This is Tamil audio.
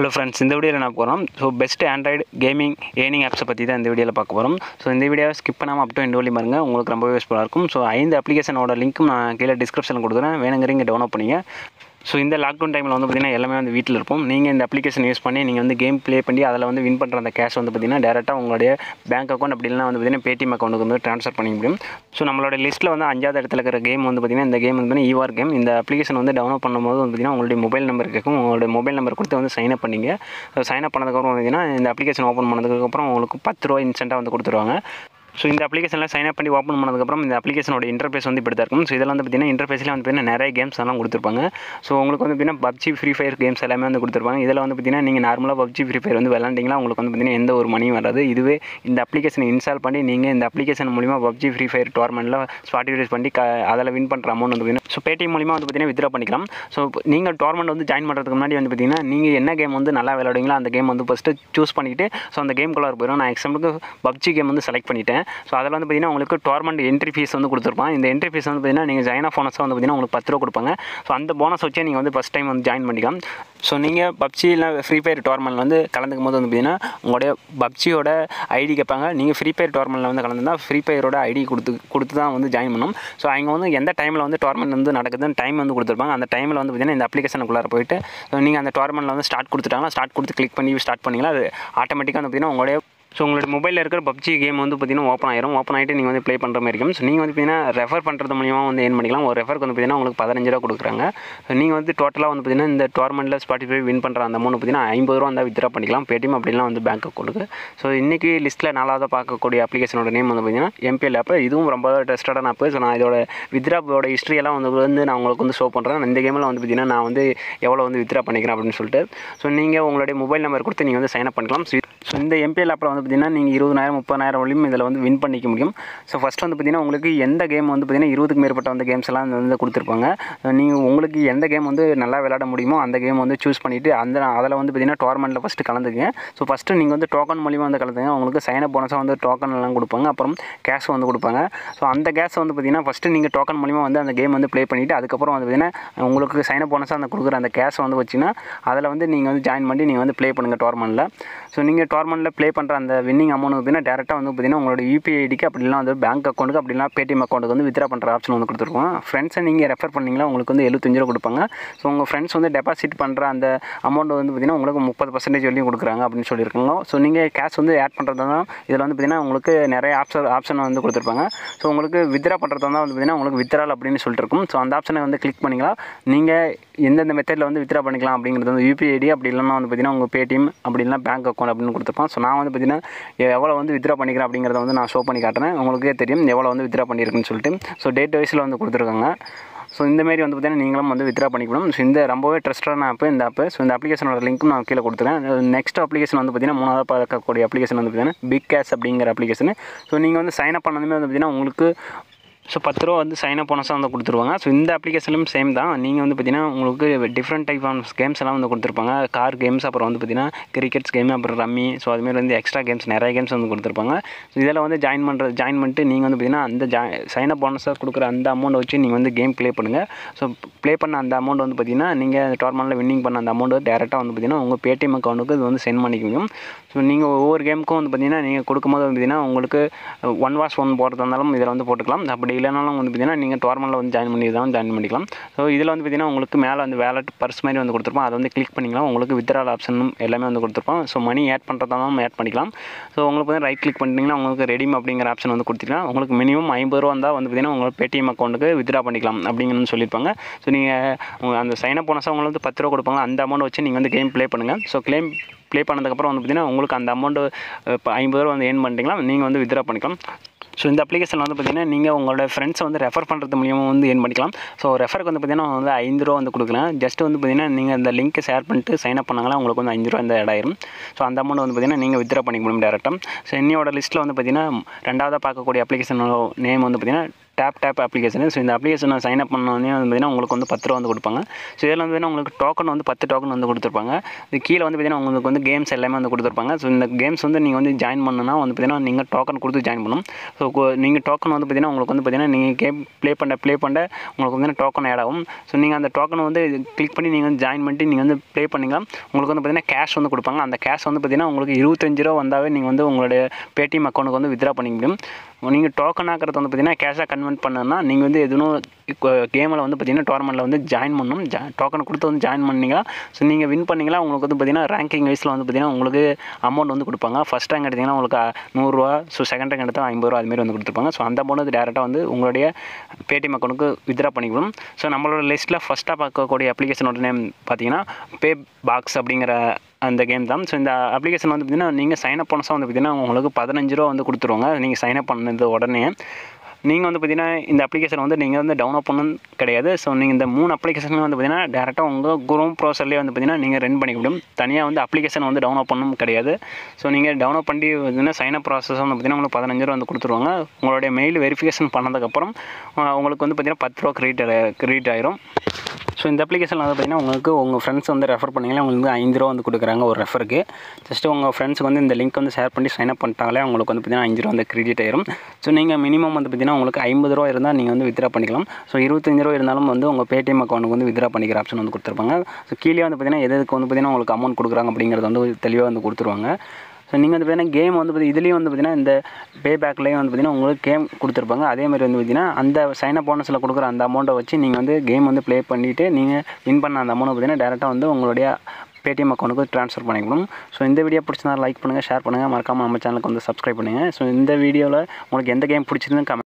Hello friends, in the video na porom so best Android gaming earning apps பத்தி தான் இந்த வீடியோல பார்க்க போறோம். சோ இந்த வீடியோவை ஸ்கிப் பண்ணாம அப்டோ எண்ட் வரைக்கும் பாருங்க. உங்களுக்கு ரொம்பவே யூஸ்ஃபுல்லா இருக்கும். சோ 5 அப்ளிகேஷனோட லிங்க் நான் கீழ டிஸ்கிரிப்ஷன்ல கொடுக்கிறேன். வேணுங்கறீங்க டவுன்லோட் பண்ணுங்க. So in the lockdown time வந்து பாத்தீங்கன்னா எல்லாமே வந்து வீட்ல இருப்போம். நீங்க இந்த application யூஸ் பண்ணி நீங்க வந்து game play பண்ணி அதல வந்து win பண்ற அந்த cash வந்து பாத்தீங்கன்னா डायरेक्टली உங்களுடைய bank account அப்படினா வந்து பாத்தீங்கன்னா Paytm account-க்கு வந்து transfer பண்ணி முடியும். So நம்மளோட listல வந்து 5வது இடத்துல இருக்கிற game வந்து பாத்தீங்கன்னா இந்த game வந்து EVAR game. இந்த application வந்து டவுன்லோட் பண்ணும்போது வந்து பாத்தீங்கன்னா உங்களுடைய mobile number கேக்கும். உங்களுடைய mobile number கொடுத்து வந்து sign up பண்ணீங்க. So sign up பண்ணதுக்கு அப்புறம் வந்து பாத்தீங்கன்னா இந்த application ஓபன் பண்ணதுக்கு அப்புறம் உங்களுக்கு 10 ரூபாய் இன்ஸ்டன்ட்டா வந்து கொடுத்துருவாங்க. So இந்த application sign up பண்ணி ஓபன் பண்ணதுக்கு அப்புறம் இந்த application ஓட interface வந்து இப்படி தான் இருக்கும். So இதெல்லாம் வந்து பாத்தீங்கன்னா interface-ல வந்து பாத்தீங்கன்னா நிறைய games எல்லாம் கொடுத்திருப்பாங்க. So உங்களுக்கு வந்து பாத்தீங்கன்னா PUBG Free Fire games எல்லாமே வந்து கொடுத்திருப்பாங்க. இதெல்லாம் வந்து பாத்தீங்கன்னா நீங்க நார்மலா PUBG Free Fire வந்து விளையாண்டீங்களா உங்களுக்கு வந்து பாத்தீங்கன்னா எந்த ஒரு மணியும் வராது. இதுவே இந்த application install பண்ணி நீங்க இந்த application மூலமா PUBG Free Fire tournament-ல participate பண்ணி அதல win பண்ற amount வந்து பாத்தீங்கன்னா so Paytm மூலமா வந்து பாத்தீங்கன்னா withdraw பண்ணிக்கலாம். So நீங்க tournament வந்து join பண்றதுக்கு முன்னாடி வந்து பாத்தீங்கன்னா நீங்க என்ன game வந்து நல்லா விளையாடுவீங்களா அந்த game வந்து first choose பண்ணிட்டு so அந்த game குள்ள போறோம். நான் எக்ஸாம்பிளுக்கு PUBG game வந்து select பண்ணிட்டேன். So அதல வந்து பாத்தீங்கன்னா உங்களுக்கு டோர்னமெண்ட் என்ட்ரி ஃபீஸ் வந்து கொடுத்திருப்பாங்க. இந்த என்ட்ரி ஃபீஸ் வந்து பாத்தீங்கன்னா நீங்க ஜாயின் ஆ போனஸா வந்து பாத்தீங்கன்னா உங்களுக்கு 10 ரூபாய் கொடுப்பாங்க. So அந்த போனஸ் வச்சு நீங்க வந்து ஃபர்ஸ்ட் டைம் வந்து ஜாயின் பண்ணிக்கலாம். So நீங்க PUBG இல்ல Free Fire டோர்னமெண்ட்ல வந்து கலந்துக்கும்போது வந்து பாத்தீங்கன்னா உங்களுடைய PUBG-யோட ஐடி கேட்பாங்க. நீங்க Free Fire டோர்னமெண்ட்ல வந்து கலந்தா Free Fire-ோட ஐடி கொடுத்து தான் வந்து ஜாயின் பண்ணணும். So அங்க வந்து எந்த டைம்ல வந்து டோர்னமெண்ட் வந்து நடக்குதுன்னு டைம் வந்து கொடுத்திருப்பாங்க. அந்த டைம்ல வந்து பாத்தீங்கன்னா இந்த அப்ளிகேஷனுக்குள்ள போயிட்டு நீங்க அந்த டோர்னமெண்ட்ல வந்து ஸ்டார்ட் கொடுத்துட்டாங்க. ஸ்டார்ட் கொடுத்து கிளிக் பண்ணி ஸ்டார்ட் பண்ணீங்களா அது ஆட்டோமேட்டிக்கா வந்து பாத்தீங்கன்னா உங்களுடைய ஸோ உங்களோட மொபைலில் இருக்கிற PUBG கேம் வந்து பார்த்தீங்கன்னா ஓப்பன் ஆகிட்டு நீங்கள் வந்து ப்ளே பண்ணுற மாதிரி இருக்கும். ஸோ நீங்கள் வந்து பார்த்தீங்கன்னா ரெஃபர் பண்ணுறது மூலியமாக வந்து ஏர்ன் பண்ணிக்கலாம். ஒரு ரெஃபருக்கு வந்து பார்த்தீங்கன்னா உங்களுக்கு 15 ரூபா கொடுக்குறாங்க. நீங்கள் வந்து டோட்டலாக வந்து பார்த்தீங்கன்னா இந்த டோர்னமெண்ட்டில் ஸ்பாட்டிஃபை வின் பண்ணுற அந்த அமௌண்ட் பார்த்தீங்கன்னா 50 ரூபா வந்து வித்ரா பண்ணிக்கலாம். Paytm அப்படிலாம் வந்து பேங்க் அக்கௌண்ட்டுக்கு. ஸோ இன்றைக்கி லிஸ்ட்டில் நாலாவது பார்க்கக்கூடிய அப்ளிகேஷனோட நேம் வந்து பார்த்தீங்கன்னா MPL ஆப். இதுவும் ரொம்ப டெஸ்டடான ஆப். ஸோ நான் இதோட வித்ராவோட ஹிஸ்ட்ரி எல்லாம் வந்து நான் உங்களுக்கு வந்து ஷோ பண்ணுறேன். இந்த கேமில் வந்து பார்த்தீங்கன்னா நான் வந்து எவ்வளோ வந்து வித்ரா பண்ணிக்கிறேன் அப்படின்னு சொல்லிட்டு ஸோ நீங்கள் உங்களுடைய மொபைல் நம்பர் கொடுத்து நீங்கள் வந்து சைன் அப் பண்ணலாம். ஸோ இந்த MPL ஆப்பில் வந்து பார்த்தீங்கன்னா நீங்கள் 20,000 30,000 வரையும் இதில் வந்து வின் பண்ணிக்க முடியும். ஸோ ஃபஸ்ட் வந்து பார்த்தீங்கன்னா உங்களுக்கு எந்த கேம் வந்து பார்த்தீங்கன்னா 20க்கு மேற்பட்ட அந்த கேம்ஸ் எல்லாம் வந்து கொடுத்துருப்பாங்க. நீங்கள் உங்களுக்கு எந்த கேம் வந்து நல்லா விளையாட முடியுமோ அந்த கேம் வந்து சூஸ் பண்ணிவிட்டு அந்த அதில் வந்து பார்த்தீங்கன்னா டோர்னமெண்ட்டில் ஃபஸ்ட்டு கலந்துக்குங்க. ஸோ ஃபஸ்ட்டு நீங்கள் வந்து டோக்கன் மூலிமா வந்து கலந்துங்க. உங்களுக்கு சைனப் போனஸாக வந்து டோக்கன் எல்லாம் கொடுப்பாங்க. அப்புறம் கேஷ் வந்து கொடுப்பாங்க. ஸோ அந்த கேஷ் வந்து பார்த்தீங்கன்னா ஃபஸ்ட்டு நீங்கள் டோக்கன் மூலிமா வந்து அந்த கேம் வந்து ப்ளே பண்ணிவிட்டு அதுக்கப்புறம் வந்து பார்த்தீங்கன்னா உங்களுக்கு சைனப் போனஸாக அந்த கொடுக்குற அந்த கேஷ் வந்து வச்சுன்னா அதில் வந்து நீங்கள் வந்து ஜாயின் பண்ணி நீங்கள் வந்து ப்ளே பண்ணுங்கள் டோர்னமெண்ட்டில். ஸோ நீங்கள் டோர்னமெண்ட்டில் ப்ளே பண்ணுற அந்த வின்னிங் அமௌண்ட் பார்த்தீங்கன்னா டேரெக்டாக வந்து பார்த்தீங்கன்னா உங்களோட யூபிஐ ஐடிக்கு அப்படிலாம் வந்து பேங்க் அக்கௌண்ட்டுக்கு அப்படிலாம் Paytm அக்கௌண்ட்டுக்கு வந்து வித்ரா பண்ணுற ஆப்ஷன் வந்து கொடுத்துருக்கோம். ஃப்ரெண்ட்ஸை நீங்கள் ரெஃபர் பண்ணிங்களா உங்களுக்கு வந்து 75 ரூபா கொடுப்பாங்க. ஸோ உங்கள் ஃப்ரெண்ட்ஸ் வந்து டெபாசிட் பண்ணுற அந்த அமௌண்ட் வந்து பார்த்தீங்கன்னா உங்களுக்கு 30% வரையும் கொடுக்குறாங்க அப்படின்னு சொல்லியிருக்காங்க. ஸோ நீங்கள் கேஷ் வந்து ஆட் பண்ணுறதா தான் இதில் வந்து பார்த்தீங்கன்னா உங்களுக்கு நிறைய ஆப்ஷன் வந்து கொடுத்துருப்பாங்க. ஸோ உங்களுக்கு வித்ரா பண்ணுறதா தான் வந்து பார்த்தீங்கன்னா உங்களுக்கு வித்ரால் அப்படின்னு சொல்லிட்டு இருக்கும். ஸோ அந்த ஆப்ஷனை வந்து கிளிக் பண்ணிங்களா நீங்கள் எந்தெந்த மெத்தடில் வந்து வித்ரா பண்ணிக்கலாம் அப்படிங்கிறது வந்து யூபிஐ ஐடி அப்படி இல்லைன்னா வந்து பார்த்தீங்கன்னா உங்கள் Paytm அப்படி இல்லைனா பேங்க் அக்கௌண்ட் அப்படின்னு கொடுத்துருப்பான். ஸோ நான் வந்து பார்த்தீங்கன்னா எவ்வளோ வந்து வித்ரா பண்ணிக்கிறேன் அப்படிங்கிறத வந்து நான் ஷோ பண்ணி காட்டுறேன். உங்களுக்கே தெரியும் எவ்வளோ வந்து வித்ரா பண்ணியிருக்குன்னு சொல்லிட்டு. ஸோ டேட் வைஸில் வந்து கொடுத்துருக்காங்க. ஸோ இந்தமாரி வந்து பார்த்தீங்கன்னா நீங்களும் வந்து வித்ரா பண்ணிக்கணும். ஸோ இந்த ரொம்பவே ட்ரஸ்டான ஆப் இந்த ஆப். ஸோ இந்த அப்ளிகேஷனோட லிங்க்கும் நான் கீழே கொடுத்துருக்கேன். நெக்ஸ்ட் அப்ளிகேஷன் வந்து பார்த்தீங்கன்னா 3வது பார்க்கக்கூடிய அப்ளிகேஷன் வந்து பார்த்தீங்கன்னா பிக் கேஷ் அப்படிங்கிற அப்ளிகேஷன். ஸோ நீங்கள் வந்து சைன் அப் பண்ணதுமே வந்து பார்த்தீங்கன்னா உங்களுக்கு ஸோ 10 ரூபா வந்து சைன் அப் போனஸாக வந்து கொடுத்துருவாங்க. ஸோ இந்த அப்ளிகேஷன்லையும் சேம் தான். நீங்கள் வந்து பார்த்தீங்கன்னா உங்களுக்கு டிஃப்ரெண்ட் டைப் ஆஃப் கேம்ஸ் எல்லாம் வந்து கொடுத்துருப்பாங்க. கார் கேம்ஸ் அப்புறம் வந்து பார்த்தீங்கன்னா கிரிக்கெட்ஸ் கேம் அப்புறம் ரம்மி. ஸோ அதுமாரி வந்து எக்ஸ்ட்ரா கேம்ஸ் நிறைய கேம்ஸ் வந்து கொடுத்துருப்பாங்க. ஸோ இதில் வந்து ஜாயின் பண்ணிட்டு நீங்கள் வந்து பார்த்தீங்கன்னா அந்த சைன் அப் போனஸாக கொடுக்குற அந்த அமௌண்ட் வச்சு நீங்கள் வந்து கேம் ப்ளே பண்ணுங்கள். ஸோ ப்ளே பண்ண அந்த அமௌண்ட் வந்து பார்த்தீங்கன்னா நீங்கள் டோர்னமெண்ட்டில் வின்னிங் பண்ண அந்த அமௌண்ட் டேரெக்டாக வந்து பார்த்தீங்கன்னா உங்கள் Paytm அக்கௌண்ட்டுக்கு இது வந்து சென்ட் பண்ணிக்க முடியும். ஸோ நீங்கள் ஒவ்வொரு கேமுக்கும் வந்து பார்த்தீங்கன்னா நீங்கள் கொடுக்கும்போது வந்து பார்த்தீங்கன்னா உங்களுக்கு 1 வாஷ் 1 போடுறதா இருந்தாலும் இதில் வந்து போட்டுக்கலாம். அப்படி இல்லைனாலும் வந்து பார்த்தீங்கன்னா நீங்கள் டோர்னமெண்ட்டில் வந்து ஜாயின் பண்ணிக்கலாம். ஸோ இதில் வந்து பார்த்தீங்கன்னா உங்களுக்கு மேலே வந்து வேலட் பர்ஸ் மாதிரி வந்து கொடுத்துருப்போம். அதை வந்து கிளிக் பண்ணிக்கலாம். உங்களுக்கு வித்ரால் ஆப்ஷனும் எல்லாமே வந்து கொடுத்துருப்போம். ஸோ மணி ஆட் பண்ணுறதாலும் ஆட் பண்ணிக்கலாம். ஸோ உங்களுக்கு வந்து ரைட் கிளிக் பண்ணிட்டீங்கன்னா உங்களுக்கு ரெடிம் அப்படிங்கிற ஆப்ஷன் வந்து கொடுத்துருக்கலாம். உங்களுக்கு மினிமம் 50 ரூபா இருந்தால் வந்து பார்த்தீங்கன்னா உங்களுக்கு Paytm அக்கௌண்ட்டுக்கு வித்ரா பண்ணிக்கலாம் அப்படிங்கன்னு சொல்லியிருப்பாங்க. ஸோ நீங்கள் அந்த சைனப் போனஸாக உங்களுக்கு வந்து 10 ரூபா கொடுப்பாங்க. அந்த அமௌண்ட் வச்சு நீங்கள் வந்து கேம் ப்ளே பண்ணுங்கள். ஸோ கேம் ப்ளே பண்ணதுக்கப்புறம் வந்து பார்த்தீங்கன்னா உங்களுக்கு அந்த அமௌண்ட் 50 ரூபா வந்து ஏர்ன் பண்ணிட்டீங்களா நீங்கள் வந்து வித்ரா பண்ணிக்கலாம். ஸோ இந்த அப்ளிகேஷன் வந்து பார்த்தீங்கன்னா நீங்கள் உங்களோட ஃப்ரெண்ட்ஸை வந்து ரெஃபர் பண்ணுறது மூலியமாக வந்து ஏர்ன் பண்ணிக்கலாம். ஸோ ரெஃபருக்கு வந்து பார்த்தீங்கன்னா வந்து 5 ரூபா வந்து கொடுக்கலாம். ஜஸ்ட் வந்து பார்த்தீங்கன்னா நீங்கள் அந்த லிங்க்கை ஷேர் பண்ணிட்டு சைன் அப் பண்ணாங்களா உங்களுக்கு வந்து 5 ரூபா இந்த ஆயிடும். ஸோ அந்த அமௌண்ட் வந்து பார்த்தீங்கன்னா நீங்கள் வித்ரா பண்ணிக்க முடியும் டேரெக்டாக. ஸோ என்னோட லிஸ்ட்டில் வந்து பார்த்தீங்கன்னா 2வது பார்க்கக்கூடிய அப்ளிகேஷனோட நேம் வந்து பார்த்தீங்கன்னா tap tap application. So in the application I sign up பண்ணனோனே வந்து பாத்தீங்கன்னா உங்களுக்கு வந்து 10 ரூபாய் வந்து கொடுப்பாங்க. சோ இதெல்லாம் வந்து பாத்தீங்கன்னா உங்களுக்கு token வந்து 10 token வந்து கொடுத்துருப்பாங்க. இது கீழ வந்து பாத்தீங்கன்னா உங்களுக்கு வந்து games எல்லாமே வந்து கொடுத்துருப்பாங்க. சோ இந்த games வந்து நீங்க வந்து join பண்ணனும்னா வந்து பாத்தீங்கன்னா நீங்க token கொடுத்து join பண்ணனும். சோ நீங்க token வந்து பாத்தீங்கன்னா உங்களுக்கு வந்து பாத்தீங்கன்னா நீங்க கேம் play பண்ண உங்களுக்கு வந்து token add ஆகும். சோ நீங்க அந்த token வந்து click பண்ணி நீங்க join பண்ணி நீங்க வந்து play பண்ணீங்க உங்களுக்கு வந்து பாத்தீங்கன்னா cash வந்து கொடுப்பாங்க. அந்த cash வந்து பாத்தீங்கன்னா உங்களுக்கு 25 ரூபாய் வந்தாவே நீங்க வந்து உங்களோட Paytm account வந்து withdraw பண்ண முடியும். நீங்க token ஆக்கறது வந்து பாத்தீங்கன்னா cash கன்வெர்ட் பண்ணனா நீங்க வந்து எதுனோ கேம்ல வந்து பாத்தீங்கன்னா டோர்னமென்ட்ல வந்து ஜாயின் பண்ணனும். டோக்கன் கொடுத்து வந்து ஜாயின் பண்ணீங்க. சோ நீங்க வின் பண்ணீங்கனா உங்களுக்கு வந்து பாத்தீங்கன்னா ரேங்கிங் வைஸ்ல வந்து பாத்தீங்கன்னா உங்களுக்கு அமௌண்ட் வந்து கொடுப்பாங்க. ஃபர்ஸ்ட் ரேங்க் எடுத்தீங்கனா உங்களுக்கு 100 ரூபாய், சோ செகண்ட் ரேங்க் எடுத்தா 50 ரூபாய் அது மாதிரி வந்து கொடுத்துப்பாங்க. சோ அந்த அமௌண்ட் டைரக்டா வந்து உங்களுடைய Paytm அக்கவுண்ட்க்கு withdraw பண்ணிடுவோம். சோ நம்மளோட லிஸ்ட்ல ஃபர்ஸ்டா பார்க்கக்கூடிய அப்ளிகேஷனோட நேம் பாத்தீங்கன்னா பே பாக்ஸ் அப்படிங்கற அந்த கேம் தான். சோ இந்த அப்ளிகேஷன் வந்து பாத்தீங்கன்னா நீங்க சைன் அப் பண்ணா வந்து பாத்தீங்கன்னா உங்களுக்கு 15 ரூபாய் வந்து கொடுத்துருவாங்க. நீங்க சைன் அப் பண்ணது உடனே நீங்க வந்து பாத்தீங்கன்னா இந்த அப்ளிகேஷன் வந்து நீங்க வந்து டவுன்லோட் பண்ணனும் கிடையாது. சோ நீங்க இந்த மூணு அப்ளிகேஷன்ல வந்து பாத்தீங்கன்னா டைரக்டா உங்க குரோம் ப்ரௌசர்லயே வந்து பாத்தீங்கன்னா நீங்க ரன் பண்ணிக்க முடியும். தனியா வந்து அப்ளிகேஷன் வந்து டவுன்லோட் பண்ணனும் கிடையாது. சோ நீங்க டவுன்லோட் பண்ணி வந்து சைன் அப் process வந்து பாத்தீங்கன்னா உங்களுக்கு 15 ரூபாய் வந்து கொடுத்துருவாங்க. உங்களுடைய மெயில் வெரிஃபிகேஷன் பண்ணதுக்கு அப்புறம் உங்களுக்கு வந்து பாத்தீங்கன்னா 10 ரூபாய் கிரெடிட் ஆயிரும். ஸோ இந்த அப்ளிகேஷன் வந்து பார்த்தீங்கன்னா உங்களுக்கு உங்கள் ஃப்ரெண்ட்ஸ் வந்து ரெஃபர் பண்ணிங்கன்னா உங்களுக்கு 5 ரூபா வந்து கொடுக்குறாங்க ஒரு ரெஃபருக்கு. ஜஸ்ட்டு உங்கள் ஃப்ரெண்ட்ஸுக்கு வந்து இந்த லிங்க் வந்து ஷேர் பண்ணி சைன் அப் பண்ணிட்டாங்களே உங்களுக்கு வந்து பார்த்தீங்கன்னா 5 ரூபா வந்து கிரெடிட் ஆயிரும். ஸோ நீங்கள் மினிமம் வந்து பார்த்தீங்கன்னா உங்களுக்கு 50 ரூபா இருந்தால் நீங்கள் வந்து வித்ரா பண்ணிக்கலாம். ஸோ 25 ரூபா இருந்தாலும் வந்து உங்கள் Paytm அக்கௌண்ட்டுக்கு வந்து வித்ரா பண்ணிக்கிற ஆப்ஷன் வந்து கொடுத்துருப்பாங்க. ஸோ கீழே வந்து பார்த்தீங்கன்னா எதுக்கு வந்து பார்த்தீங்கன்னா உங்களுக்கு அமௌண்ட் கொடுக்குறாங்க அப்படிங்கிறது வந்து தெளிவாக வந்து கொடுத்துருவாங்க. ஸோ நீங்கள் வந்து பார்த்தீங்கன்னா கேம் வந்து பார்த்து இதுலேயும் வந்து பார்த்தீங்கன்னா இந்த பே பேக்லேயும் வந்து பார்த்தீங்கன்னா உங்களுக்கு கேம் கொடுத்துருப்பாங்க. அதேமாதிரி வந்து பார்த்தீங்கன்னா அந்த சைன் அப் போனஸில் கொடுக்குற அந்த அமௌண்ட்டை வச்சு நீங்கள் வந்து கேம் வந்து ப்ளே பண்ணிவிட்டு நீங்கள் வின் பண்ண அந்த அமௌண்ட் பார்த்தீங்கன்னா டேரெக்டாக வந்து உங்களுடைய Paytm அக்கௌண்ட்டுக்கு ட்ரான்ஸ்ஃபர் பண்ணிக்கணும். ஸோ இந்த வீடியோ பிடிச்சினா லைக் பண்ணுங்கள், ஷேர் பண்ணுங்கள், மறக்காமல் நம்ம சேனலுக்கு வந்து சப்ஸ்கிரைப் பண்ணுங்கள். ஸோ இந்த வீடியோவில் உங்களுக்கு எந்த கேம் பிடிச்சிருந்தேன்னு